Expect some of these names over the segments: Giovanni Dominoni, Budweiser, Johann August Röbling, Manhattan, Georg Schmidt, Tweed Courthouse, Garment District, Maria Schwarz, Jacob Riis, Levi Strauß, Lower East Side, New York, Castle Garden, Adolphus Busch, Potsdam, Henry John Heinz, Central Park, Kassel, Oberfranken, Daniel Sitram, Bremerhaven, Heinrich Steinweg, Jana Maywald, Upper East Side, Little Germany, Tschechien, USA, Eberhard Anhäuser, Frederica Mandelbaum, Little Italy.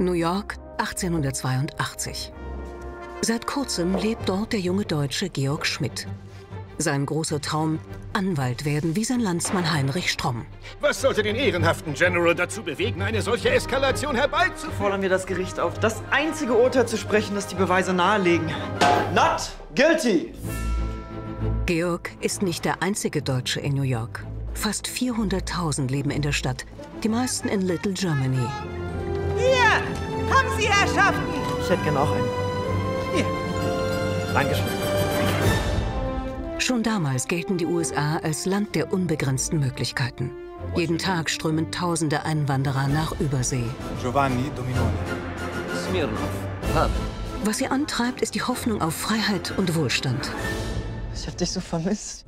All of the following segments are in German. New York, 1882. Seit kurzem lebt dort der junge Deutsche Georg Schmidt. Sein großer Traum, Anwalt werden wie sein Landsmann Heinrich Strom. Was sollte den ehrenhaften General dazu bewegen, eine solche Eskalation herbeizuführen? Fordern wir das Gericht auf, das einzige Urteil zu sprechen, das die Beweise nahelegen. Not guilty! Georg ist nicht der einzige Deutsche in New York. Fast 400.000 leben in der Stadt, die meisten in Little Germany. Hier, haben Sie erschaffen! Ich hätte gern auch einen. Hier. Dankeschön. Schon damals gelten die USA als Land der unbegrenzten Möglichkeiten. Jeden Tag strömen tausende Einwanderer nach Übersee. Giovanni Dominoni. Smirnoff. Was sie antreibt, ist die Hoffnung auf Freiheit und Wohlstand. Ich hab dich so vermisst.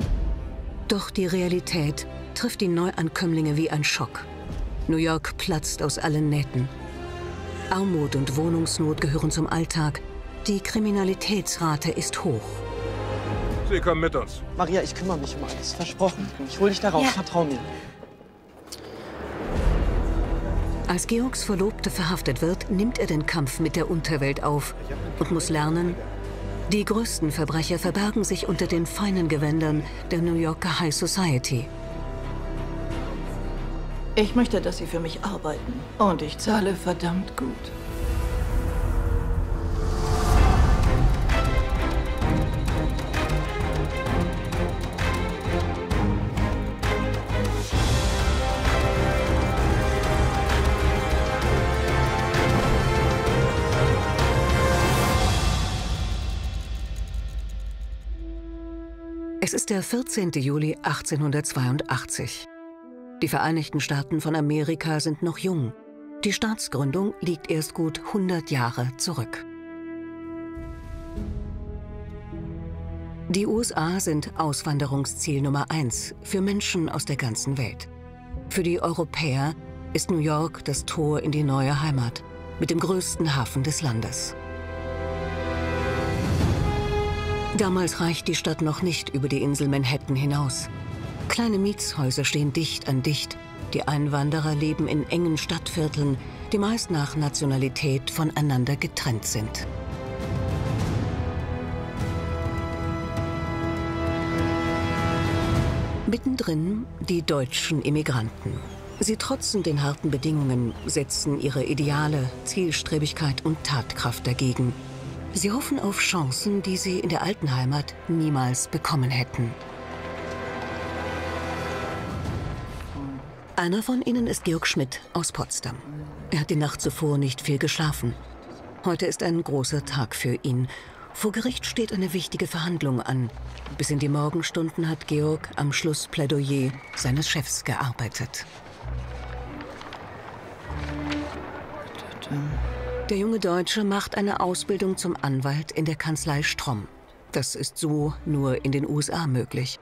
Doch die Realität trifft die Neuankömmlinge wie ein Schock. New York platzt aus allen Nähten. Armut und Wohnungsnot gehören zum Alltag. Die Kriminalitätsrate ist hoch. Sie kommen mit uns. Maria, ich kümmere mich um alles. Versprochen. Ich hole dich darauf. Ja. Vertrau mir. Als Georgs Verlobte verhaftet wird, nimmt er den Kampf mit der Unterwelt auf und muss lernen, die größten Verbrecher verbergen sich unter den feinen Gewändern der New Yorker High Society. Ich möchte, dass Sie für mich arbeiten. Und ich zahle verdammt gut. Es ist der 14. Juli 1882. Die Vereinigten Staaten von Amerika sind noch jung. Die Staatsgründung liegt erst gut 100 Jahre zurück. Die USA sind Auswanderungsziel Nummer 1 für Menschen aus der ganzen Welt. Für die Europäer ist New York das Tor in die neue Heimat, mit dem größten Hafen des Landes. Damals reicht die Stadt noch nicht über die Insel Manhattan hinaus. Kleine Mietshäuser stehen dicht an dicht. Die Einwanderer leben in engen Stadtvierteln, die meist nach Nationalität voneinander getrennt sind. Mittendrin die deutschen Immigranten. Sie trotzen den harten Bedingungen, setzen ihre Ideale, Zielstrebigkeit und Tatkraft dagegen. Sie hoffen auf Chancen, die sie in der alten Heimat niemals bekommen hätten. Einer von ihnen ist Georg Schmidt aus Potsdam. Er hat die Nacht zuvor nicht viel geschlafen. Heute ist ein großer Tag für ihn. Vor Gericht steht eine wichtige Verhandlung an. Bis in die Morgenstunden hat Georg am Schlussplädoyer seines Chefs gearbeitet. Der junge Deutsche macht eine Ausbildung zum Anwalt in der Kanzlei Strom. Das ist so nur in den USA möglich.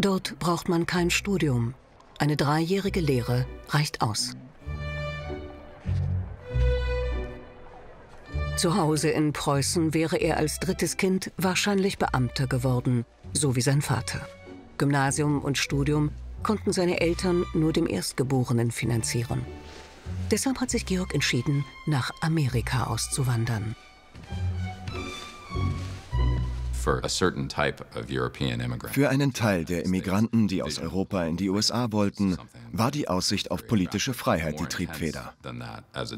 Dort braucht man kein Studium. Eine 3-jährige Lehre reicht aus. Zu Hause in Preußen wäre er als drittes Kind wahrscheinlich Beamter geworden, so wie sein Vater. Gymnasium und Studium konnten seine Eltern nur dem Erstgeborenen finanzieren. Deshalb hat sich Georg entschieden, nach Amerika auszuwandern. Für einen Teil der Immigranten, die aus Europa in die USA wollten, war die Aussicht auf politische Freiheit die Triebfeder.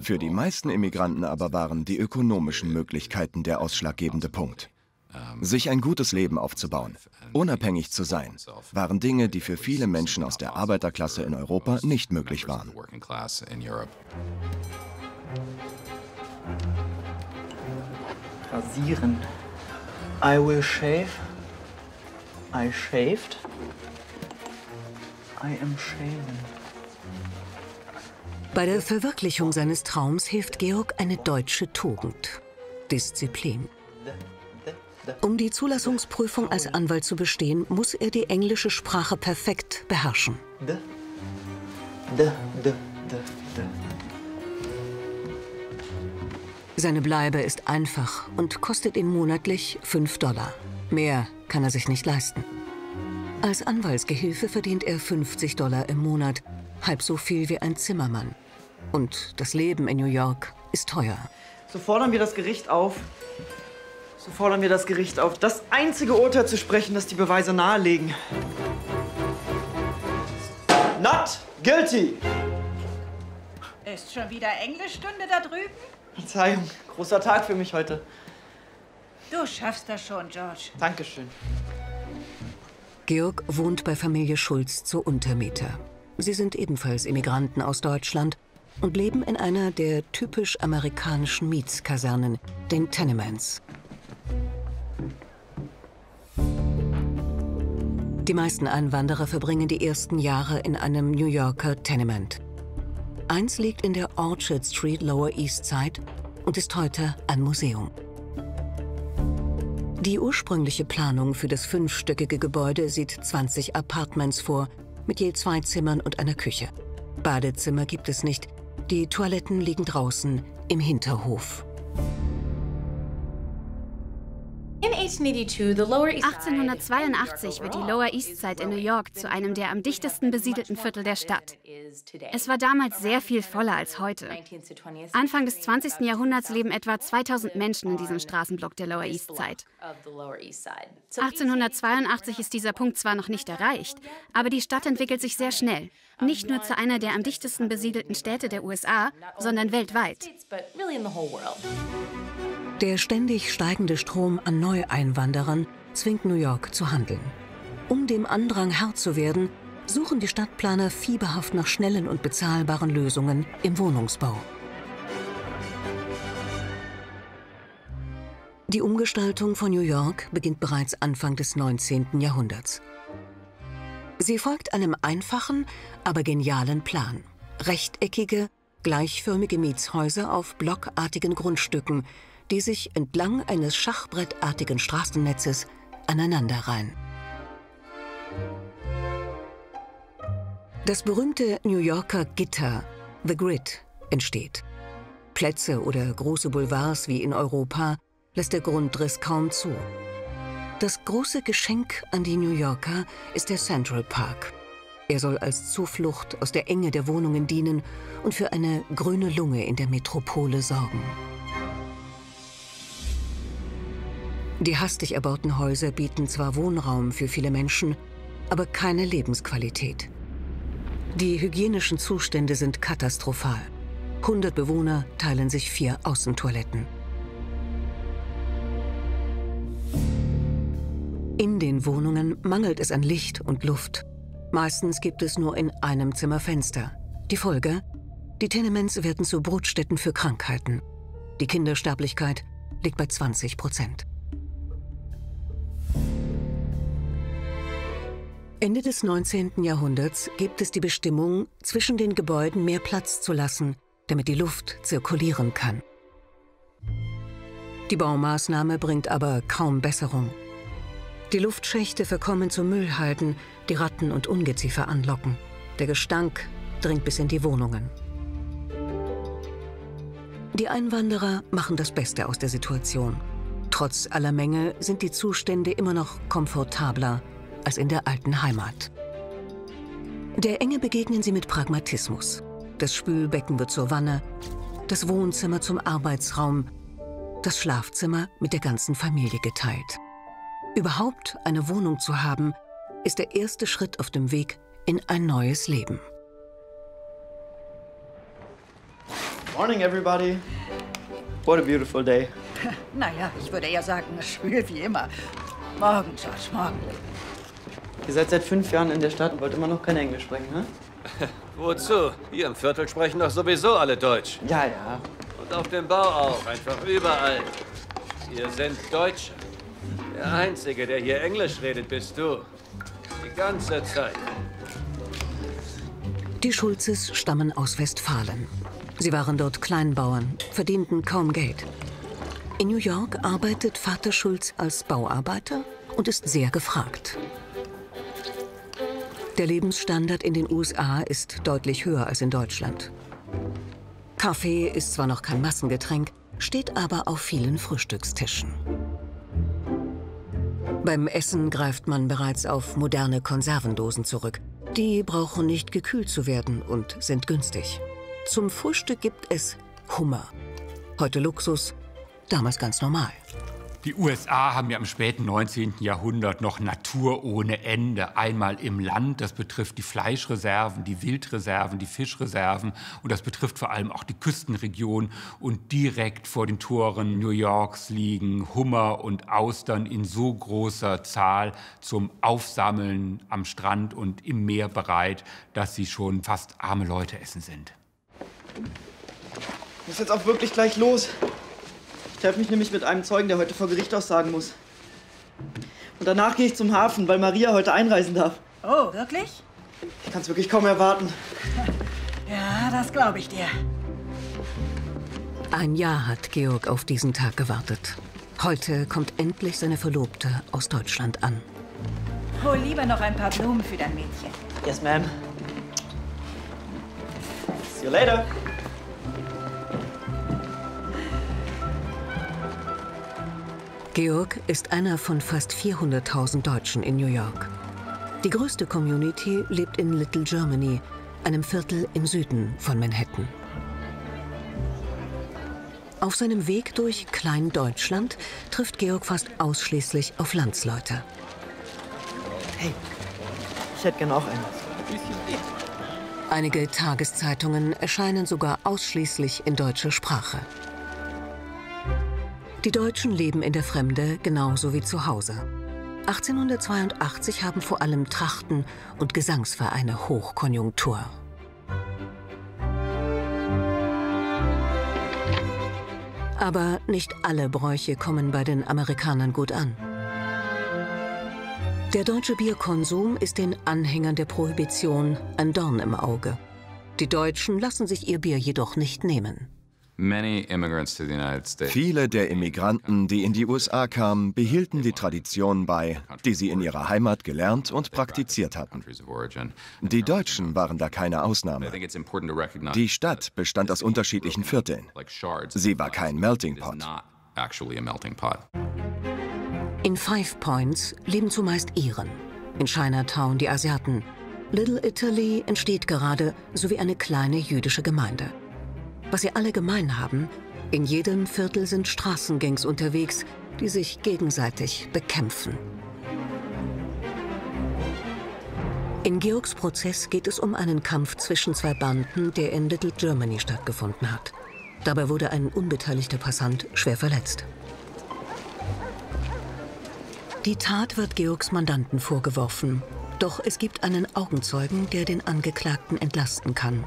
Für die meisten Immigranten aber waren die ökonomischen Möglichkeiten der ausschlaggebende Punkt. Sich ein gutes Leben aufzubauen, unabhängig zu sein, waren Dinge, die für viele Menschen aus der Arbeiterklasse in Europa nicht möglich waren. Rasieren. I will shave. I shaved. I am shaven. Bei der Verwirklichung seines Traums hilft Georg eine deutsche Tugend: Disziplin. Um die Zulassungsprüfung als Anwalt zu bestehen, muss er die englische Sprache perfekt beherrschen. Seine Bleibe ist einfach und kostet ihn monatlich $5. Mehr kann er sich nicht leisten. Als Anwaltsgehilfe verdient er $50 im Monat, halb so viel wie ein Zimmermann. Und das Leben in New York ist teuer. So fordern wir das Gericht auf, das einzige Urteil zu sprechen, das die Beweise nahelegen. Not guilty! Ist schon wieder Englischstunde da drüben? Verzeihung, großer Tag für mich heute. Du schaffst das schon, George. Dankeschön. Georg wohnt bei Familie Schulz zur Untermieter. Sie sind ebenfalls Immigranten aus Deutschland und leben in einer der typisch amerikanischen Mietskasernen, den Tenements. Die meisten Einwanderer verbringen die ersten Jahre in einem New Yorker Tenement. Eins liegt in der Orchard Street, Lower East Side, und ist heute ein Museum. Die ursprüngliche Planung für das 5-stöckige Gebäude sieht 20 Apartments vor, mit je 2 Zimmern und einer Küche. Badezimmer gibt es nicht, die Toiletten liegen draußen im Hinterhof. 1882 wird die Lower East Side in New York zu einem der am dichtesten besiedelten Viertel der Stadt. Es war damals sehr viel voller als heute. Anfang des 20. Jahrhunderts leben etwa 2000 Menschen in diesem Straßenblock der Lower East Side. 1882 ist dieser Punkt zwar noch nicht erreicht, aber die Stadt entwickelt sich sehr schnell. Nicht nur zu einer der am dichtesten besiedelten Städte der USA, sondern weltweit. Der ständig steigende Strom an Neueinwanderern zwingt New York zu handeln. Um dem Andrang Herr zu werden, suchen die Stadtplaner fieberhaft nach schnellen und bezahlbaren Lösungen im Wohnungsbau. Die Umgestaltung von New York beginnt bereits Anfang des 19. Jahrhunderts. Sie folgt einem einfachen, aber genialen Plan. Rechteckige, gleichförmige Mietshäuser auf blockartigen Grundstücken, die sich entlang eines schachbrettartigen Straßennetzes aneinanderreihen. Das berühmte New Yorker Gitter, The Grid, entsteht. Plätze oder große Boulevards wie in Europa lässt der Grundriss kaum zu. Das große Geschenk an die New Yorker ist der Central Park. Er soll als Zuflucht aus der Enge der Wohnungen dienen und für eine grüne Lunge in der Metropole sorgen. Die hastig erbauten Häuser bieten zwar Wohnraum für viele Menschen, aber keine Lebensqualität. Die hygienischen Zustände sind katastrophal. 100 Bewohner teilen sich 4 Außentoiletten. In den Wohnungen mangelt es an Licht und Luft. Meistens gibt es nur in einem Zimmer Fenster. Die Folge? Die Tenements werden zu Brutstätten für Krankheiten. Die Kindersterblichkeit liegt bei 20%. Ende des 19. Jahrhunderts gibt es die Bestimmung, zwischen den Gebäuden mehr Platz zu lassen, damit die Luft zirkulieren kann. Die Baumaßnahme bringt aber kaum Besserung. Die Luftschächte verkommen zu Müllhalden, die Ratten und Ungeziefer anlocken. Der Gestank dringt bis in die Wohnungen. Die Einwanderer machen das Beste aus der Situation. Trotz aller Mängel sind die Zustände immer noch komfortabler als in der alten Heimat. Der Enge begegnen sie mit Pragmatismus. Das Spülbecken wird zur Wanne, das Wohnzimmer zum Arbeitsraum, das Schlafzimmer mit der ganzen Familie geteilt. Überhaupt eine Wohnung zu haben, ist der erste Schritt auf dem Weg in ein neues Leben. Morning, everybody. What a beautiful day. Naja, ich würde eher sagen, schwül wie immer. Morgen, George, morgen. Ihr seid seit 5 Jahren in der Stadt und wollt immer noch kein Englisch sprechen, ne? Wozu? Hier im Viertel sprechen doch sowieso alle Deutsch. Ja, ja. Und auf dem Bau auch, einfach überall. Ihr sind Deutsche. Der Einzige, der hier Englisch redet, bist du. Die ganze Zeit. Die Schulzes stammen aus Westfalen. Sie waren dort Kleinbauern, verdienten kaum Geld. In New York arbeitet Vater Schulz als Bauarbeiter und ist sehr gefragt. Der Lebensstandard in den USA ist deutlich höher als in Deutschland. Kaffee ist zwar noch kein Massengetränk, steht aber auf vielen Frühstückstischen. Beim Essen greift man bereits auf moderne Konservendosen zurück. Die brauchen nicht gekühlt zu werden und sind günstig. Zum Frühstück gibt es Hummer. Heute Luxus, damals ganz normal. Die USA haben ja im späten 19. Jahrhundert noch Natur ohne Ende. Einmal im Land, das betrifft die Fleischreserven, die Wildreserven, die Fischreserven. Und das betrifft vor allem auch die Küstenregion. Und direkt vor den Toren New Yorks liegen Hummer und Austern in so großer Zahl zum Aufsammeln am Strand und im Meer bereit, dass sie schon fast arme Leute essen sind. Ich muss jetzt auch wirklich gleich los. Ich treffe mich nämlich mit einem Zeugen, der heute vor Gericht aussagen muss. Und danach gehe ich zum Hafen, weil Maria heute einreisen darf. Oh, wirklich? Ich kann es wirklich kaum erwarten. Ja, das glaube ich dir. Ein Jahr hat Georg auf diesen Tag gewartet. Heute kommt endlich seine Verlobte aus Deutschland an. Hol lieber noch ein paar Blumen für dein Mädchen. Yes, ma'am. See you later. Georg ist einer von fast 400.000 Deutschen in New York. Die größte Community lebt in Little Germany, einem Viertel im Süden von Manhattan. Auf seinem Weg durch Klein-Deutschland trifft Georg fast ausschließlich auf Landsleute. Hey, ich hätte gern auch einen. Einige Tageszeitungen erscheinen sogar ausschließlich in deutscher Sprache. Die Deutschen leben in der Fremde genauso wie zu Hause. 1882 haben vor allem Trachten- und Gesangsvereine Hochkonjunktur. Aber nicht alle Bräuche kommen bei den Amerikanern gut an. Der deutsche Bierkonsum ist den Anhängern der Prohibition ein Dorn im Auge. Die Deutschen lassen sich ihr Bier jedoch nicht nehmen. Viele der Immigranten, die in die USA kamen, behielten die Tradition bei, die sie in ihrer Heimat gelernt und praktiziert hatten. Die Deutschen waren da keine Ausnahme. Die Stadt bestand aus unterschiedlichen Vierteln. Sie war kein Melting Pot. In Five Points leben zumeist Iren, in Chinatown die Asiaten. Little Italy entsteht gerade, sowie eine kleine jüdische Gemeinde. Was sie alle gemein haben, in jedem Viertel sind Straßengangs unterwegs, die sich gegenseitig bekämpfen. In Georgs Prozess geht es um einen Kampf zwischen zwei Banden, der in Little Germany stattgefunden hat. Dabei wurde ein unbeteiligter Passant schwer verletzt. Die Tat wird Georgs Mandanten vorgeworfen. Doch es gibt einen Augenzeugen, der den Angeklagten entlasten kann.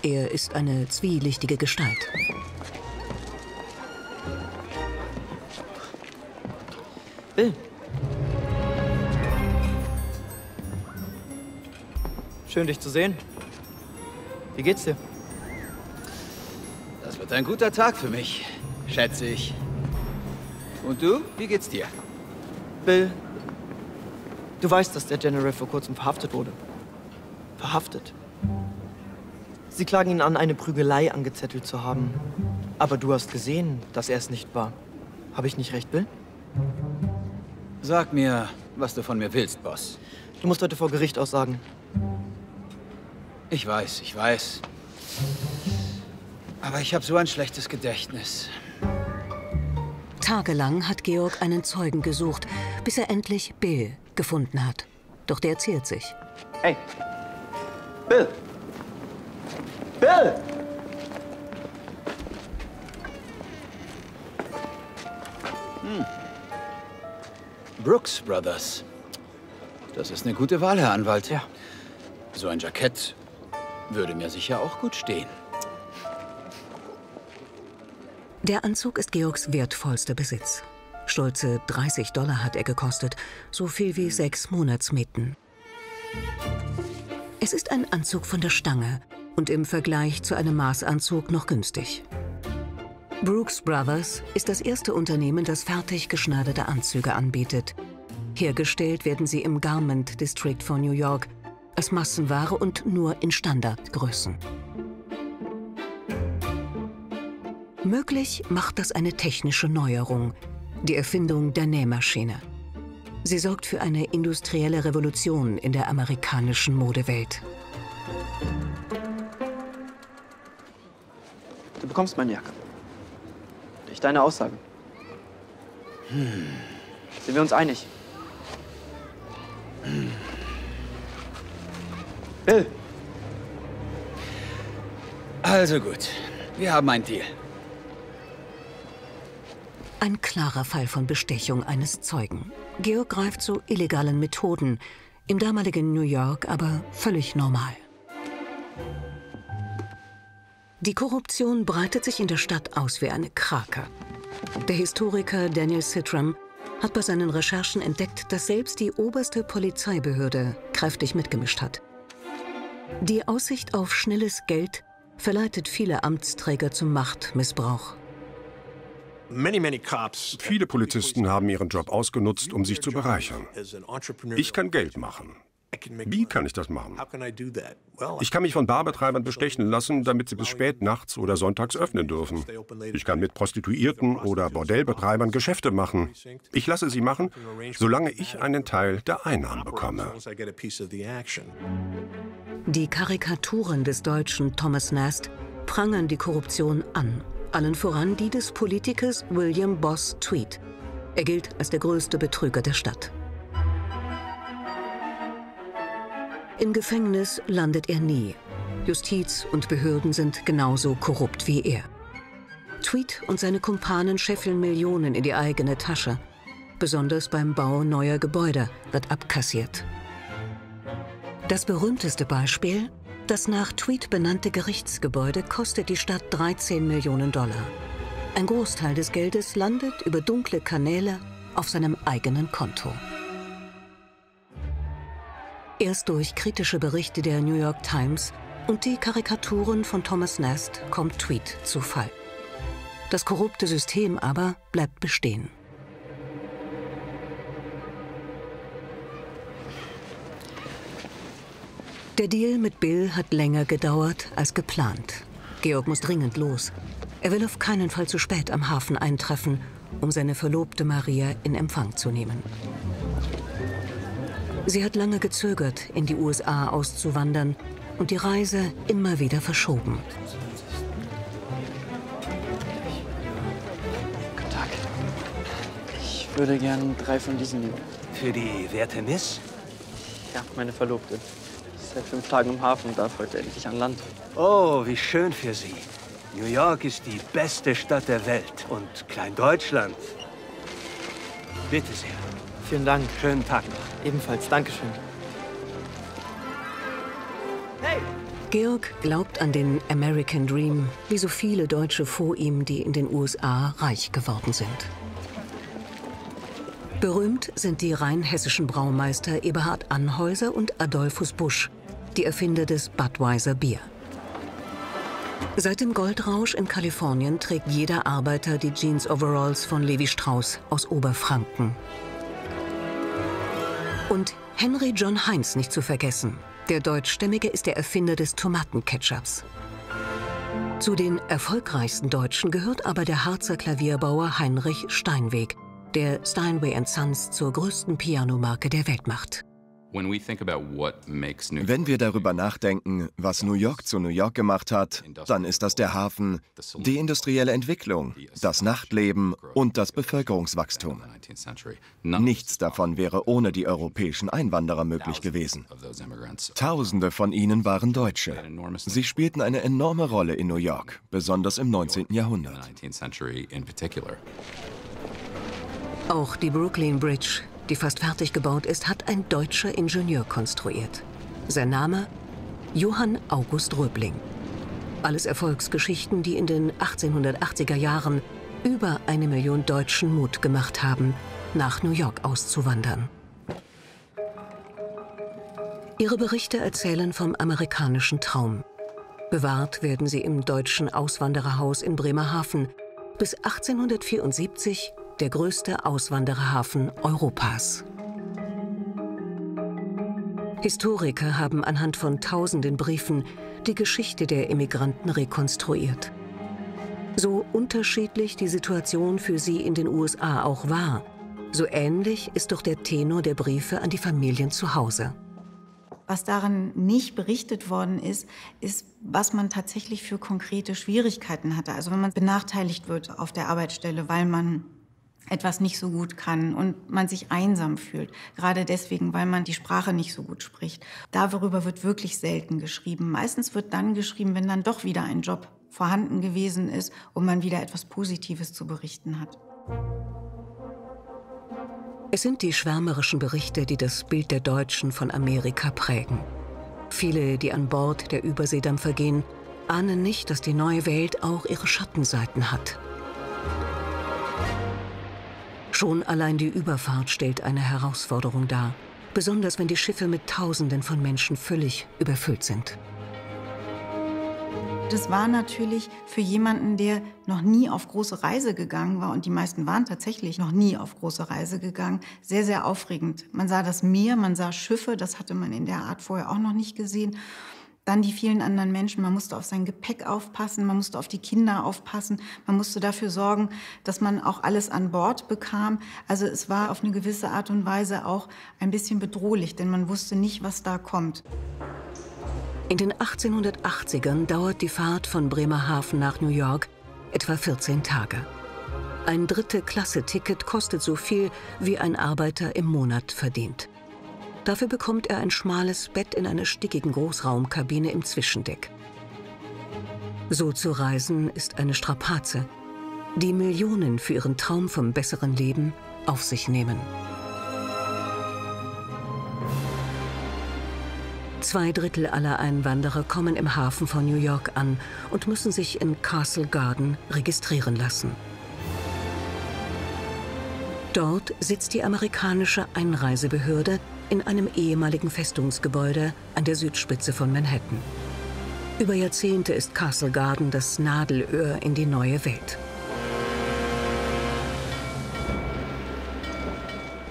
Er ist eine zwielichtige Gestalt. Bill. Schön, dich zu sehen. Wie geht's dir? Das wird ein guter Tag für mich, schätze ich. Und du, wie geht's dir? Bill, du weißt, dass der General vor kurzem verhaftet wurde. Verhaftet. Sie klagen ihn an, eine Prügelei angezettelt zu haben. Aber du hast gesehen, dass er es nicht war. Habe ich nicht recht, Bill? Sag mir, was du von mir willst, Boss. Du musst heute vor Gericht aussagen. Ich weiß, ich weiß. Aber ich habe so ein schlechtes Gedächtnis. Tagelang hat Georg einen Zeugen gesucht, bis er endlich Bill gefunden hat. Doch der erzählt sich. Hey, Bill! Bill! Hm. Brooks Brothers. Das ist eine gute Wahl, Herr Anwalt. Ja. So ein Jackett würde mir sicher auch gut stehen. Der Anzug ist Georgs wertvollster Besitz. Stolze $30 hat er gekostet, so viel wie 6 Monatsmieten. Es ist ein Anzug von der Stange. Und im Vergleich zu einem Maßanzug noch günstig. Brooks Brothers ist das erste Unternehmen, das fertig geschneiderte Anzüge anbietet. Hergestellt werden sie im Garment District von New York, als Massenware und nur in Standardgrößen. Möglich macht das eine technische Neuerung, die Erfindung der Nähmaschine. Sie sorgt für eine industrielle Revolution in der amerikanischen Modewelt. bekommst meine Jacke. Durch deine Aussage. Sind wir uns einig? Bill. Also gut, wir haben einen Deal. Ein klarer Fall von Bestechung eines Zeugen. Georg greift zu illegalen Methoden, im damaligen New York aber völlig normal. Die Korruption breitet sich in der Stadt aus wie eine Krake. Der Historiker Daniel Sitram hat bei seinen Recherchen entdeckt, dass selbst die oberste Polizeibehörde kräftig mitgemischt hat. Die Aussicht auf schnelles Geld verleitet viele Amtsträger zum Machtmissbrauch. Viele Polizisten haben ihren Job ausgenutzt, um sich zu bereichern. Ich kann Geld machen. Wie kann ich das machen? Ich kann mich von Barbetreibern bestechen lassen, damit sie bis spät nachts oder sonntags öffnen dürfen. Ich kann mit Prostituierten oder Bordellbetreibern Geschäfte machen. Ich lasse sie machen, solange ich einen Teil der Einnahmen bekomme. Die Karikaturen des Deutschen Thomas Nast prangern die Korruption an. Allen voran die des Politikers William Boss Tweed. Er gilt als der größte Betrüger der Stadt. Im Gefängnis landet er nie. Justiz und Behörden sind genauso korrupt wie er. Tweed und seine Kumpanen scheffeln Millionen in die eigene Tasche. Besonders beim Bau neuer Gebäude wird abkassiert. Das berühmteste Beispiel: das nach Tweed benannte Gerichtsgebäude kostet die Stadt 13 Millionen Dollar. Ein Großteil des Geldes landet über dunkle Kanäle auf seinem eigenen Konto. Erst durch kritische Berichte der New York Times und die Karikaturen von Thomas Nast kommt Tweed zu Fall. Das korrupte System aber bleibt bestehen. Der Deal mit Bill hat länger gedauert als geplant. Georg muss dringend los. Er will auf keinen Fall zu spät am Hafen eintreffen, um seine Verlobte Maria in Empfang zu nehmen. Sie hat lange gezögert, in die USA auszuwandern und die Reise immer wieder verschoben. Guten Tag. Ich würde gern 3 von diesen nehmen. Für die werte Miss? Ja, meine Verlobte. Seit 5 Tagen im Hafen und darf heute endlich an Land. Oh, wie schön für Sie. New York ist die beste Stadt der Welt und Kleindeutschland. Bitte sehr. Vielen Dank. Schönen Tag noch. Ebenfalls. Dankeschön. Hey! Georg glaubt an den American Dream, wie so viele Deutsche vor ihm, die in den USA reich geworden sind. Berühmt sind die rheinhessischen Braumeister Eberhard Anhäuser und Adolphus Busch, die Erfinder des Budweiser Bier. Seit dem Goldrausch in Kalifornien trägt jeder Arbeiter die Jeans-Overalls von Levi Strauß aus Oberfranken. Und Henry John Heinz nicht zu vergessen. Der Deutschstämmige ist der Erfinder des Tomatenketchups. Zu den erfolgreichsten Deutschen gehört aber der Harzer Klavierbauer Heinrich Steinweg, der Steinway & Sons zur größten Pianomarke der Welt macht. Wenn wir darüber nachdenken, was New York zu New York gemacht hat, dann ist das der Hafen, die industrielle Entwicklung, das Nachtleben und das Bevölkerungswachstum. Nichts davon wäre ohne die europäischen Einwanderer möglich gewesen. Tausende von ihnen waren Deutsche. Sie spielten eine enorme Rolle in New York, besonders im 19. Jahrhundert. Auch die Brooklyn Bridge, die fast fertig gebaut ist, hat ein deutscher Ingenieur konstruiert. Sein Name? Johann August Röbling. Alles Erfolgsgeschichten, die in den 1880er Jahren über 1 Million Deutschen Mut gemacht haben, nach New York auszuwandern. Ihre Berichte erzählen vom amerikanischen Traum. Bewahrt werden sie im deutschen Auswandererhaus in Bremerhaven, bis 1874 der größte Auswandererhafen Europas. Historiker haben anhand von tausenden Briefen die Geschichte der Emigranten rekonstruiert. So unterschiedlich die Situation für sie in den USA auch war, so ähnlich ist doch der Tenor der Briefe an die Familien zu Hause. Was darin nicht berichtet worden ist, ist, was man tatsächlich für konkrete Schwierigkeiten hatte. Also wenn man benachteiligt wird auf der Arbeitsstelle, weil man etwas nicht so gut kann und man sich einsam fühlt, gerade deswegen, weil man die Sprache nicht so gut spricht. Darüber wird wirklich selten geschrieben. Meistens wird dann geschrieben, wenn dann doch wieder ein Job vorhanden gewesen ist und man wieder etwas Positives zu berichten hat. Es sind die schwärmerischen Berichte, die das Bild der Deutschen von Amerika prägen. Viele, die an Bord der Überseedampfer gehen, ahnen nicht, dass die neue Welt auch ihre Schattenseiten hat. Schon allein die Überfahrt stellt eine Herausforderung dar, besonders wenn die Schiffe mit Tausenden von Menschen völlig überfüllt sind. Das war natürlich für jemanden, der noch nie auf große Reise gegangen war, und die meisten waren tatsächlich noch nie auf große Reise gegangen, sehr, sehr aufregend. Man sah das Meer, man sah Schiffe, das hatte man in der Art vorher auch noch nicht gesehen. Dann die vielen anderen Menschen, man musste auf sein Gepäck aufpassen, man musste auf die Kinder aufpassen, man musste dafür sorgen, dass man auch alles an Bord bekam. Also es war auf eine gewisse Art und Weise auch ein bisschen bedrohlich, denn man wusste nicht, was da kommt. In den 1880ern dauert die Fahrt von Bremerhaven nach New York etwa 14 Tage. Ein Dritte-Klasse-Ticket kostet so viel, wie ein Arbeiter im Monat verdient. Dafür bekommt er ein schmales Bett in einer stickigen Großraumkabine im Zwischendeck. So zu reisen ist eine Strapaze, die Millionen für ihren Traum vom besseren Leben auf sich nehmen. 2 Drittel aller Einwanderer kommen im Hafen von New York an und müssen sich in Castle Garden registrieren lassen. Dort sitzt die amerikanische Einreisebehörde in einem ehemaligen Festungsgebäude an der Südspitze von Manhattan. Über Jahrzehnte ist Castle Garden das Nadelöhr in die neue Welt.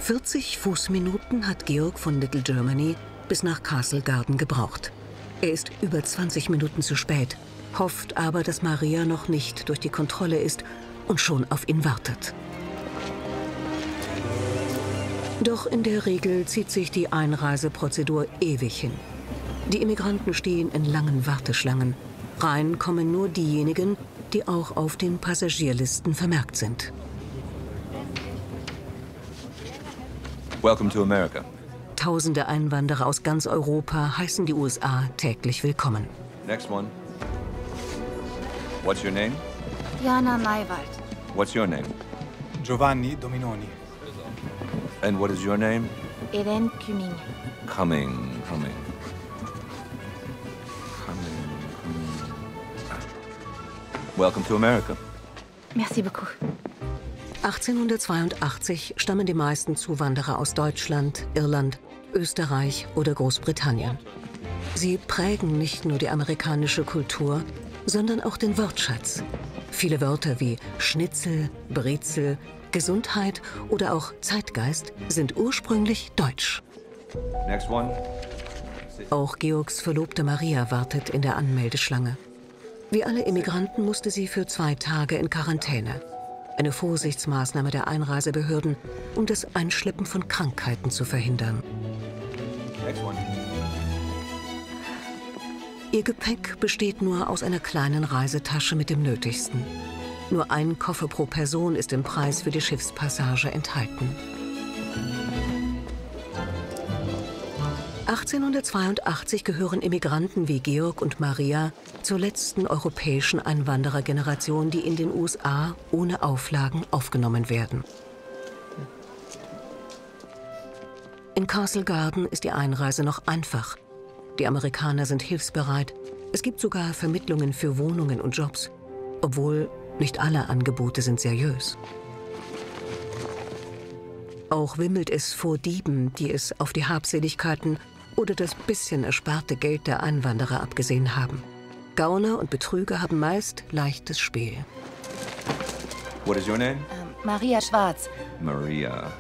40 Fußminuten hat Georg von Little Germany bis nach Castle Garden gebraucht. Er ist über 20 Minuten zu spät, hofft aber, dass Maria noch nicht durch die Kontrolle ist und schon auf ihn wartet. Doch in der Regel zieht sich die Einreiseprozedur ewig hin. Die Immigranten stehen in langen Warteschlangen. Rein kommen nur diejenigen, die auch auf den Passagierlisten vermerkt sind. Welcome to America. Tausende Einwanderer aus ganz Europa heißen die USA täglich willkommen. Next one. What's your name? Jana Maywald. What's your name? Giovanni Dominoni. And what is your name? Eden Cumming. Cumming. Welcome to America. Merci beaucoup. 1882 stammen die meisten Zuwanderer aus Deutschland, Irland, Österreich oder Großbritannien. Sie prägen nicht nur die amerikanische Kultur, sondern auch den Wortschatz. Viele Wörter wie Schnitzel, Brezel, Gesundheit oder auch Zeitgeist sind ursprünglich deutsch. Next one. Auch Georgs Verlobte Maria wartet in der Anmeldeschlange. Wie alle Immigranten musste sie für 2 Tage in Quarantäne. Eine Vorsichtsmaßnahme der Einreisebehörden, um das Einschleppen von Krankheiten zu verhindern. Ihr Gepäck besteht nur aus einer kleinen Reisetasche mit dem Nötigsten. Nur ein Koffer pro Person ist im Preis für die Schiffspassage enthalten. 1882 gehören Immigranten wie Georg und Maria zur letzten europäischen Einwanderergeneration, die in den USA ohne Auflagen aufgenommen werden. In Castle Garden ist die Einreise noch einfach. Die Amerikaner sind hilfsbereit. Es gibt sogar Vermittlungen für Wohnungen und Jobs, obwohl nicht alle Angebote sind seriös. Auch wimmelt es vor Dieben, die es auf die Habseligkeiten oder das bisschen ersparte Geld der Einwanderer abgesehen haben. Gauner und Betrüger haben meist leichtes Spiel. What is your name? Maria Schwarz. Maria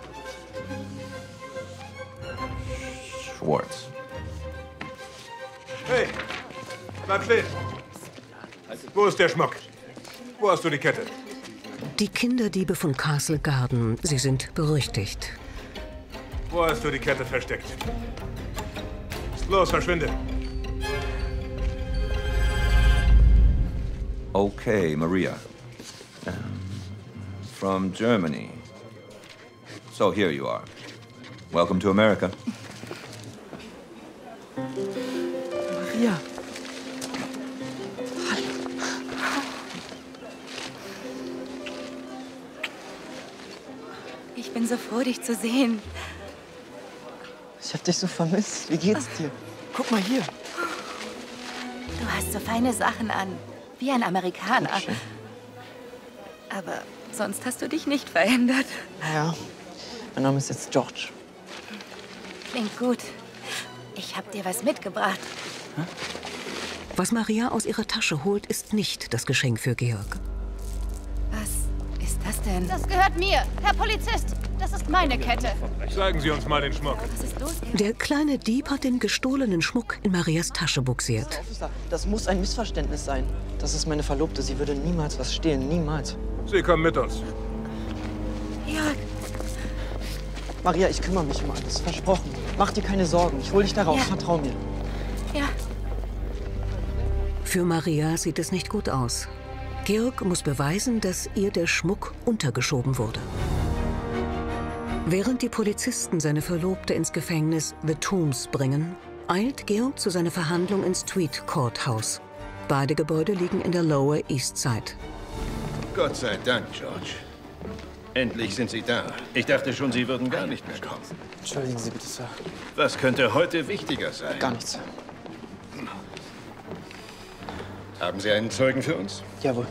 Schwarz. Hey, bleib stehen. Wo ist der Schmuck? Wo hast du die Kette? Die Kinderdiebe von Castle Garden, sie sind berüchtigt. Wo hast du die Kette versteckt? Los, verschwinde. Okay, Maria. From Germany. So here you are. Welcome to America. Maria. Ich bin so froh, dich zu sehen. Ich hab dich so vermisst. Wie geht's dir? Guck mal hier. Du hast so feine Sachen an. Wie ein Amerikaner. Dankeschön. Aber sonst hast du dich nicht verändert. Ja, mein Name ist jetzt George. Klingt gut. Ich hab dir was mitgebracht. Was Maria aus ihrer Tasche holt, ist nicht das Geschenk für Georg. Was ist das denn? Das gehört mir, Herr Polizist. Das ist meine Kette. Zeigen Sie uns mal den Schmuck. Was ist los? Der kleine Dieb hat den gestohlenen Schmuck in Marias Tasche buxiert. Das muss ein Missverständnis sein. Das ist meine Verlobte. Sie würde niemals was stehlen. Niemals. Sie kommen mit uns. Ja. Maria, ich kümmere mich um alles. Versprochen. Mach dir keine Sorgen. Ich hole dich darauf. Ja. Vertrau mir. Ja. Für Maria sieht es nicht gut aus. Georg muss beweisen, dass ihr der Schmuck untergeschoben wurde. Während die Polizisten seine Verlobte ins Gefängnis The Tombs bringen, eilt Georg zu seiner Verhandlung ins Tweed Courthouse. Beide Gebäude liegen in der Lower East Side. Gott sei Dank, George. Endlich sind Sie da. Ich dachte schon, Sie würden gar nicht mehr kommen. Entschuldigen Sie bitte, Sir. Was könnte heute wichtiger sein? Gar nichts. Haben Sie einen Zeugen für uns? Jawohl.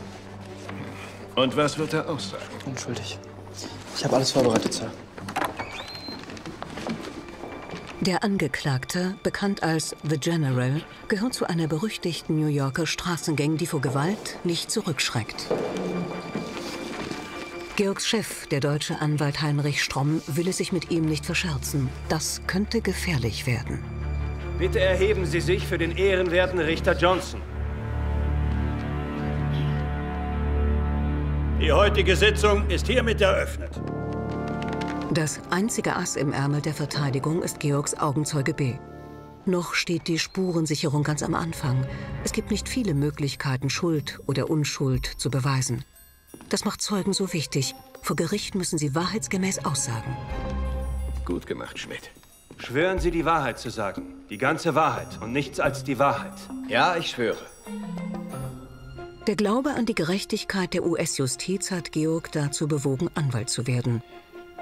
Und was wird er aussagen? Unschuldig. Ich habe alles vorbereitet, Sir. Der Angeklagte, bekannt als The General, gehört zu einer berüchtigten New Yorker Straßengang, die vor Gewalt nicht zurückschreckt. Georgs Chef, der deutsche Anwalt Heinrich Strom, will es sich mit ihm nicht verscherzen. Das könnte gefährlich werden. Bitte erheben Sie sich für den ehrenwerten Richter Johnson. Die heutige Sitzung ist hiermit eröffnet. Das einzige Ass im Ärmel der Verteidigung ist Georgs Augenzeuge B. Noch steht die Spurensicherung ganz am Anfang. Es gibt nicht viele Möglichkeiten, Schuld oder Unschuld zu beweisen. Das macht Zeugen so wichtig. Vor Gericht müssen sie wahrheitsgemäß aussagen. Gut gemacht, Schmidt. Schwören Sie, die Wahrheit zu sagen. Die ganze Wahrheit und nichts als die Wahrheit. Ja, ich schwöre. Der Glaube an die Gerechtigkeit der US-Justiz hat Georg dazu bewogen, Anwalt zu werden.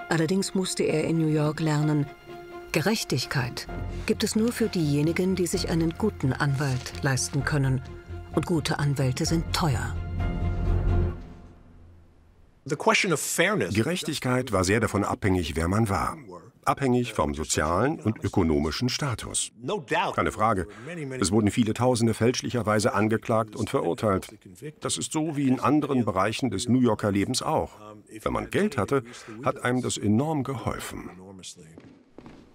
Allerdings musste er in New York lernen, Gerechtigkeit gibt es nur für diejenigen, die sich einen guten Anwalt leisten können. Und gute Anwälte sind teuer. Gerechtigkeit war sehr davon abhängig, wer man war. Abhängig vom sozialen und ökonomischen Status. Keine Frage, es wurden viele Tausende fälschlicherweise angeklagt und verurteilt. Das ist so wie in anderen Bereichen des New Yorker Lebens auch. Wenn man Geld hatte, hat einem das enorm geholfen.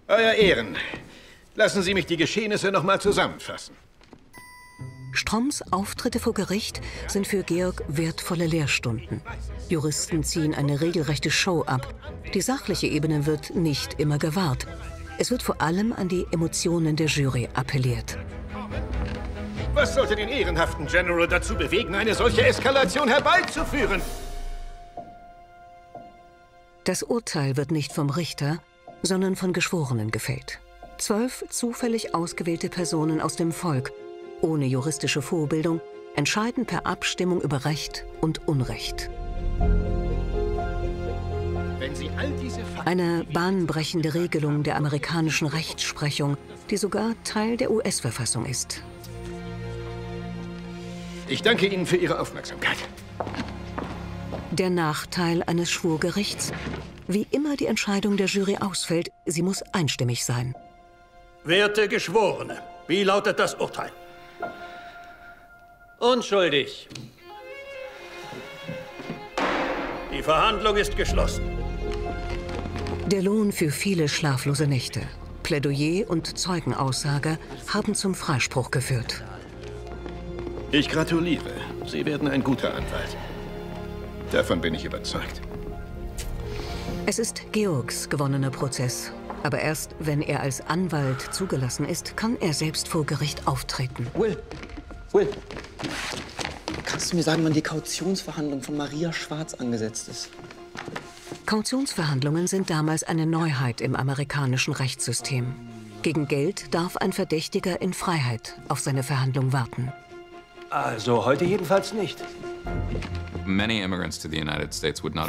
Euer Ehren, lassen Sie mich die Geschehnisse noch mal zusammenfassen. Stroms Auftritte vor Gericht sind für Georg wertvolle Lehrstunden. Juristen ziehen eine regelrechte Show ab. Die sachliche Ebene wird nicht immer gewahrt. Es wird vor allem an die Emotionen der Jury appelliert. Was sollte den ehrenhaften General dazu bewegen, eine solche Eskalation herbeizuführen? Das Urteil wird nicht vom Richter, sondern von Geschworenen gefällt. 12 zufällig ausgewählte Personen aus dem Volk, ohne juristische Vorbildung, entscheiden per Abstimmung über Recht und Unrecht. Eine bahnbrechende Regelung der amerikanischen Rechtsprechung, die sogar Teil der US-Verfassung ist. Ich danke Ihnen für Ihre Aufmerksamkeit. Der Nachteil eines Schwurgerichts: wie immer die Entscheidung der Jury ausfällt, sie muss einstimmig sein. Werte Geschworene, wie lautet das Urteil? Unschuldig. Die Verhandlung ist geschlossen. Der Lohn für viele schlaflose Nächte, Plädoyer und Zeugenaussage haben zum Freispruch geführt. Ich gratuliere. Sie werden ein guter Anwalt. Davon bin ich überzeugt. Es ist Georgs gewonnener Prozess Aber erst, wenn er als Anwalt zugelassen ist, kann er selbst vor Gericht auftreten. Will, kannst du mir sagen, wann die Kautionsverhandlung von Maria Schwarz angesetzt ist? Kautionsverhandlungen sind damals eine Neuheit im amerikanischen Rechtssystem. Gegen Geld darf ein Verdächtiger in Freiheit auf seine Verhandlung warten. Also heute jedenfalls nicht.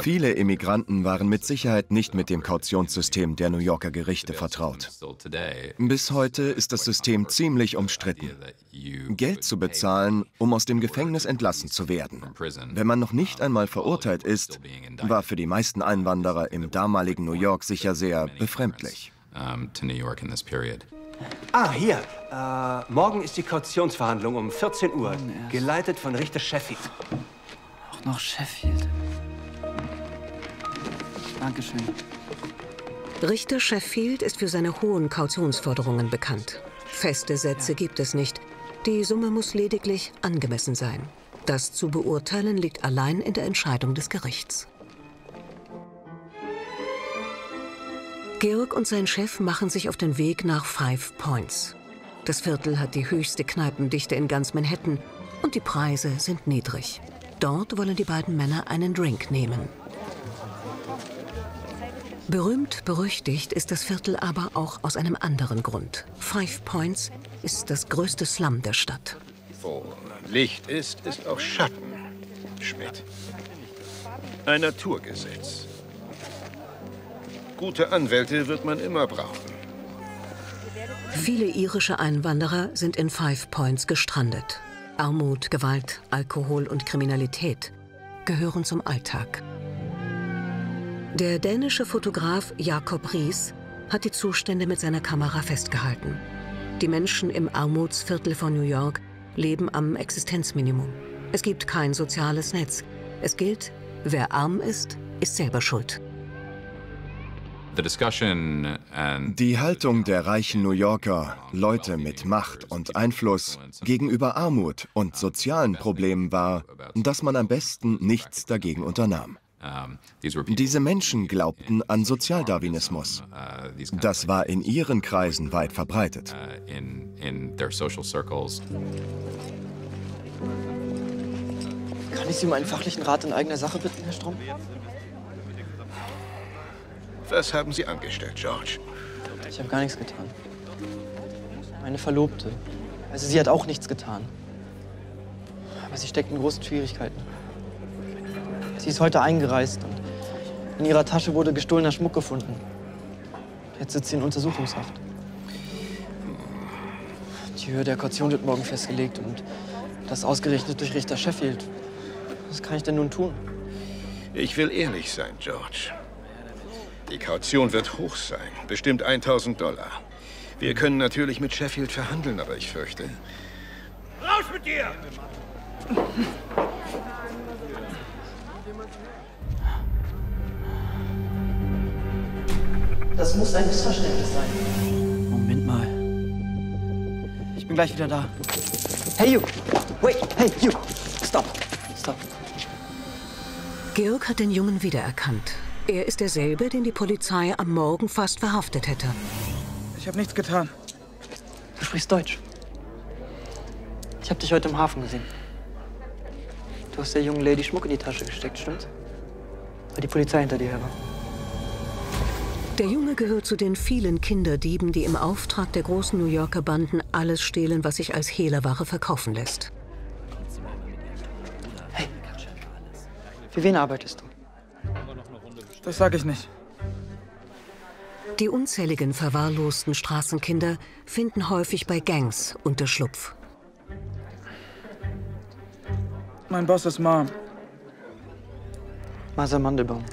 Viele Immigranten waren mit Sicherheit nicht mit dem Kautionssystem der New Yorker Gerichte vertraut. Bis heute ist das System ziemlich umstritten. Geld zu bezahlen, um aus dem Gefängnis entlassen zu werden. Wenn man noch nicht einmal verurteilt ist, war für die meisten Einwanderer im damaligen New York sicher sehr befremdlich. Ah, hier. Morgen ist die Kautionsverhandlung um 14 Uhr, geleitet von Richter Sheffield. Noch Sheffield. Dankeschön. Richter Sheffield ist für seine hohen Kautionsforderungen bekannt. Feste Sätze gibt es nicht. Die Summe muss lediglich angemessen sein. Das zu beurteilen liegt allein in der Entscheidung des Gerichts. Georg und sein Chef machen sich auf den Weg nach Five Points. Das Viertel hat die höchste Kneipendichte in ganz Manhattan und die Preise sind niedrig. Dort wollen die beiden Männer einen Drink nehmen. Berühmt berüchtigt ist das Viertel aber auch aus einem anderen Grund. Five Points ist das größte Slum der Stadt. Wo Licht ist, ist auch Schatten, Schmidt. Ein Naturgesetz. Gute Anwälte wird man immer brauchen. Viele irische Einwanderer sind in Five Points gestrandet. Armut, Gewalt, Alkohol und Kriminalität gehören zum Alltag. Der dänische Fotograf Jacob Riis hat die Zustände mit seiner Kamera festgehalten. Die Menschen im Armutsviertel von New York leben am Existenzminimum. Es gibt kein soziales Netz. Es gilt, wer arm ist, ist selber schuld. Die Haltung der reichen New Yorker, Leute mit Macht und Einfluss, gegenüber Armut und sozialen Problemen war, dass man am besten nichts dagegen unternahm. Diese Menschen glaubten an Sozialdarwinismus. Das war in ihren Kreisen weit verbreitet. Kann ich Sie um einen fachlichen Rat in eigener Sache bitten, Herr Strom? Was haben Sie angestellt, George? Ich habe gar nichts getan. Meine Verlobte. Also sie hat auch nichts getan. Aber sie steckt in großen Schwierigkeiten. Sie ist heute eingereist und in ihrer Tasche wurde gestohlener Schmuck gefunden. Jetzt sitzt sie in Untersuchungshaft. Die Höhe der Kaution wird morgen festgelegt und das ausgerechnet durch Richter Sheffield. Was kann ich denn nun tun? Ich will ehrlich sein, George. Die Kaution wird hoch sein, bestimmt 1.000 $. Wir können natürlich mit Sheffield verhandeln, aber ich fürchte... Raus mit dir! Das muss ein Missverständnis sein. Moment mal. Ich bin gleich wieder da. Hey, you! Wait! Hey, you! Stop! Stop! Georg hat den Jungen wiedererkannt. Er ist derselbe, den die Polizei am Morgen fast verhaftet hätte. Ich habe nichts getan. Du sprichst Deutsch. Ich habe dich heute im Hafen gesehen. Du hast der jungen Lady Schmuck in die Tasche gesteckt, stimmt's? Weil die Polizei hinter dir her war. Der Junge gehört zu den vielen Kinderdieben, die im Auftrag der großen New Yorker Banden alles stehlen, was sich als Hehlerware verkaufen lässt. Hey, für wen arbeitest du? Das sage ich nicht. Die unzähligen verwahrlosten Straßenkinder finden häufig bei Gangs Unterschlupf. Mein Boss ist Ma. Masa Mandelbaum.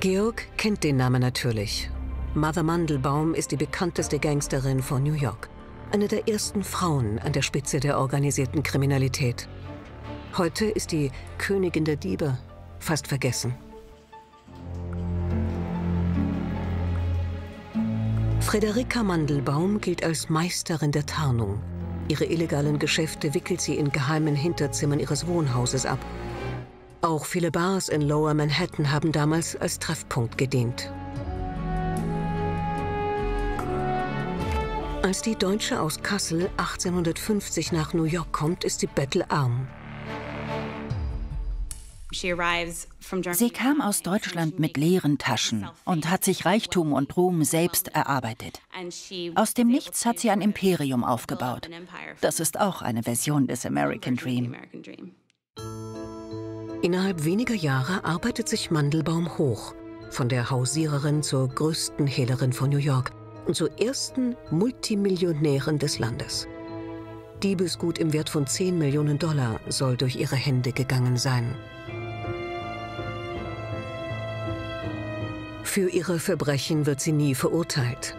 Georg kennt den Namen natürlich. Mother Mandelbaum ist die bekannteste Gangsterin von New York. Eine der ersten Frauen an der Spitze der organisierten Kriminalität. Heute ist die Königin der Diebe. Fast vergessen. Frederica Mandelbaum gilt als Meisterin der Tarnung. Ihre illegalen Geschäfte wickelt sie in geheimen Hinterzimmern ihres Wohnhauses ab. Auch viele Bars in Lower Manhattan haben damals als Treffpunkt gedient. Als die Deutsche aus Kassel 1850 nach New York kommt, ist sie bettelarm. Sie kam aus Deutschland mit leeren Taschen und hat sich Reichtum und Ruhm selbst erarbeitet. Aus dem Nichts hat sie ein Imperium aufgebaut. Das ist auch eine Version des American Dream. Innerhalb weniger Jahre arbeitet sich Mandelbaum hoch, von der Hausiererin zur größten Hehlerin von New York und zur ersten Multimillionärin des Landes. Diebesgut im Wert von 10 Millionen Dollar soll durch ihre Hände gegangen sein. Für ihre Verbrechen wird sie nie verurteilt.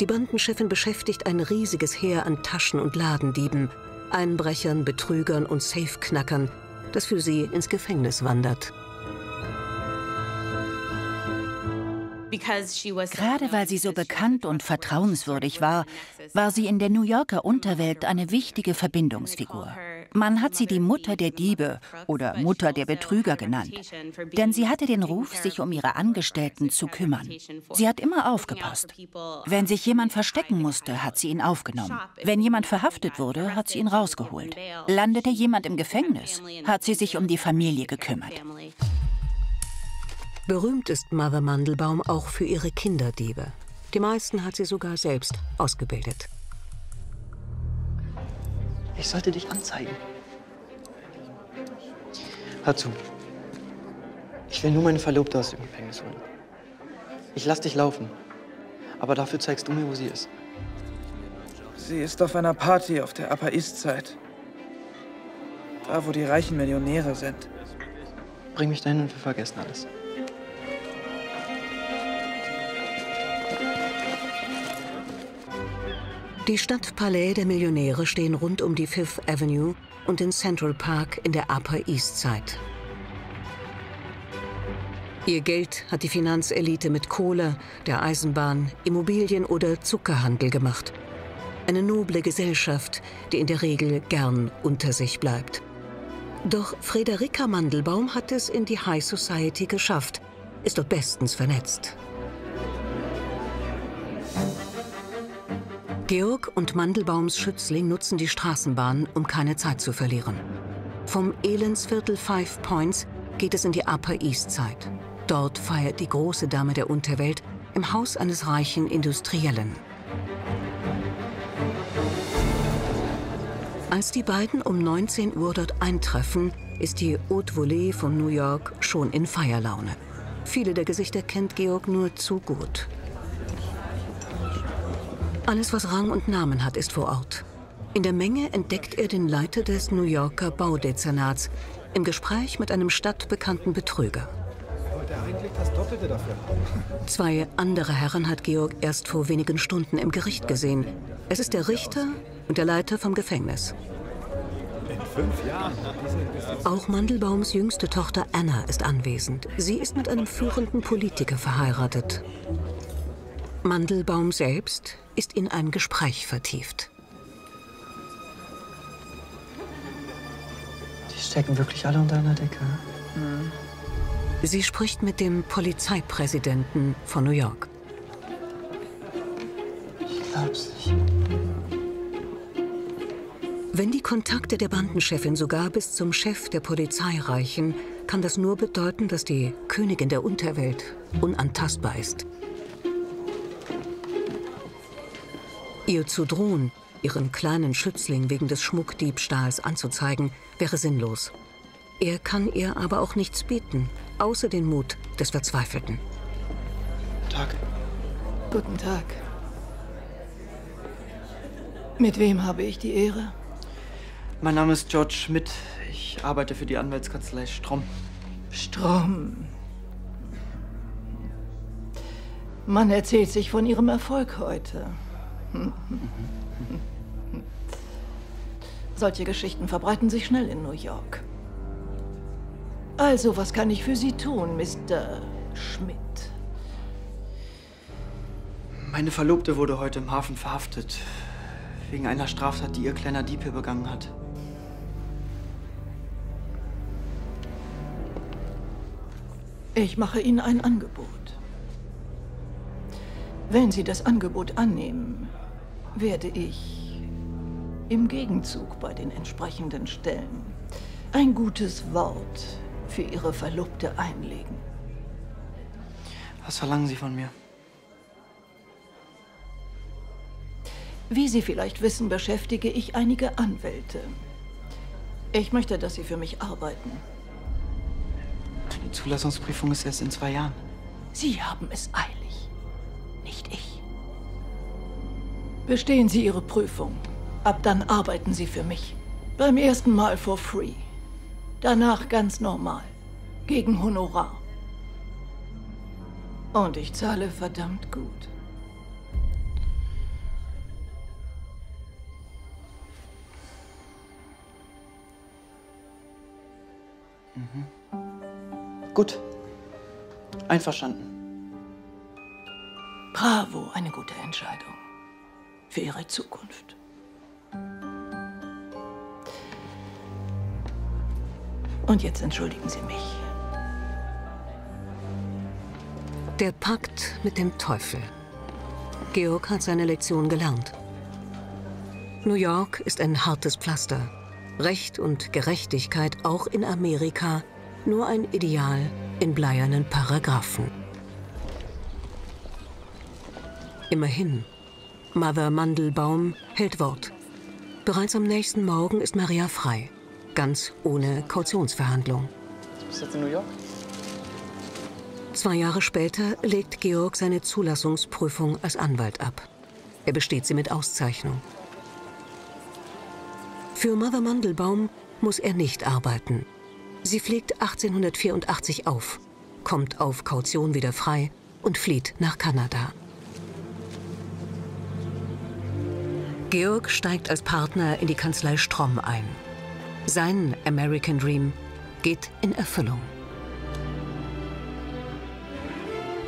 Die Bandenchefin beschäftigt ein riesiges Heer an Taschen- und Ladendieben, Einbrechern, Betrügern und Safeknackern, das für sie ins Gefängnis wandert. Gerade weil sie so bekannt und vertrauenswürdig war, war sie in der New Yorker Unterwelt eine wichtige Verbindungsfigur. Man hat sie die Mutter der Diebe oder Mutter der Betrüger genannt, denn sie hatte den Ruf, sich um ihre Angestellten zu kümmern. Sie hat immer aufgepasst. Wenn sich jemand verstecken musste, hat sie ihn aufgenommen. Wenn jemand verhaftet wurde, hat sie ihn rausgeholt. Landete jemand im Gefängnis, hat sie sich um die Familie gekümmert. Berühmt ist Mother Mandelbaum auch für ihre Kinderdiebe. Die meisten hat sie sogar selbst ausgebildet. Ich sollte dich anzeigen. Hör zu. Ich will nur meine Verlobte aus dem Gefängnis holen. Ich lass dich laufen. Aber dafür zeigst du mir, wo sie ist. Sie ist auf einer Party auf der Upper East Side. Da, wo die reichen Millionäre sind. Bring mich dahin und wir vergessen alles. Die Stadtpalais der Millionäre stehen rund um die Fifth Avenue und den Central Park in der Upper East Side. Ihr Geld hat die Finanzelite mit Kohle, der Eisenbahn, Immobilien oder Zuckerhandel gemacht. Eine noble Gesellschaft, die in der Regel gern unter sich bleibt. Doch Frederica Mandelbaum hat es in die High Society geschafft, ist dort bestens vernetzt. Georg und Mandelbaums Schützling nutzen die Straßenbahn, um keine Zeit zu verlieren. Vom Elendsviertel Five Points geht es in die Upper East Side. Dort feiert die große Dame der Unterwelt im Haus eines reichen Industriellen. Als die beiden um 19 Uhr dort eintreffen, ist die Haute Volée von New York schon in Feierlaune. Viele der Gesichter kennt Georg nur zu gut. Alles, was Rang und Namen hat, ist vor Ort. In der Menge entdeckt er den Leiter des New Yorker Baudezernats im Gespräch mit einem stadtbekannten Betrüger. Ich wollte eigentlich das Doppelte dafür haben. Zwei andere Herren hat Georg erst vor wenigen Stunden im Gericht gesehen. Es ist der Richter und der Leiter vom Gefängnis. In 5 Jahren. Auch Mandelbaums jüngste Tochter Anna ist anwesend. Sie ist mit einem führenden Politiker verheiratet. Mandelbaum selbst ist in ein Gespräch vertieft. Die stecken wirklich alle unter einer Decke. Mhm. Sie spricht mit dem Polizeipräsidenten von New York. Ich glaub's nicht. Wenn die Kontakte der Bandenchefin sogar bis zum Chef der Polizei reichen, kann das nur bedeuten, dass die Königin der Unterwelt unantastbar ist. Ihr zu drohen, ihren kleinen Schützling wegen des Schmuckdiebstahls anzuzeigen, wäre sinnlos. Er kann ihr aber auch nichts bieten, außer den Mut des Verzweifelten. Guten Tag. Guten Tag. Mit wem habe ich die Ehre? Mein Name ist Georg Schmidt. Ich arbeite für die Anwaltskanzlei Strom. Strom. Man erzählt sich von ihrem Erfolg heute. Solche Geschichten verbreiten sich schnell in New York. Also, was kann ich für Sie tun, Mr. Schmidt? Meine Verlobte wurde heute im Hafen verhaftet. Wegen einer Straftat, die ihr kleiner Dieb hier begangen hat. Ich mache Ihnen ein Angebot. Wenn Sie das Angebot annehmen, werde ich im Gegenzug bei den entsprechenden Stellen ein gutes Wort für Ihre Verlobte einlegen. Was verlangen Sie von mir? Wie Sie vielleicht wissen, beschäftige ich einige Anwälte. Ich möchte, dass Sie für mich arbeiten. Die Zulassungsprüfung ist erst in 2 Jahren. Sie haben es eilig, nicht ich. Bestehen Sie Ihre Prüfung. Ab dann arbeiten Sie für mich. Beim ersten Mal for free. Danach ganz normal. Gegen Honorar. Und ich zahle verdammt gut. Mhm. Gut. Einverstanden. Bravo, eine gute Entscheidung. Für Ihre Zukunft. Und jetzt entschuldigen Sie mich. Der Pakt mit dem Teufel. Georg hat seine Lektion gelernt. New York ist ein hartes Pflaster. Recht und Gerechtigkeit auch in Amerika, nur ein Ideal in bleiernen Paragraphen. Immerhin, Mother Mandelbaum hält Wort. Bereits am nächsten Morgen ist Maria frei, ganz ohne Kautionsverhandlung. Du bist jetzt in New York? 2 Jahre später legt Georg seine Zulassungsprüfung als Anwalt ab. Er besteht sie mit Auszeichnung. Für Mother Mandelbaum muss er nicht arbeiten. Sie fliegt 1884 auf, kommt auf Kaution wieder frei und flieht nach Kanada. Georg steigt als Partner in die Kanzlei Strom ein. Sein American Dream geht in Erfüllung.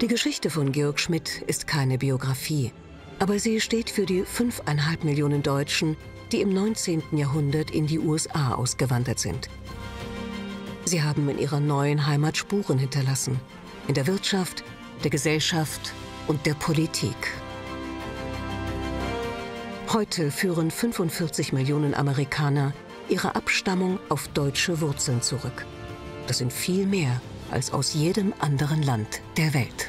Die Geschichte von Georg Schmidt ist keine Biografie, aber sie steht für die 5,5 Millionen Deutschen, die im 19. Jahrhundert in die USA ausgewandert sind. Sie haben in ihrer neuen Heimat Spuren hinterlassen, in der Wirtschaft, der Gesellschaft und der Politik. Heute führen 45 Millionen Amerikaner ihre Abstammung auf deutsche Wurzeln zurück. Das sind viel mehr als aus jedem anderen Land der Welt.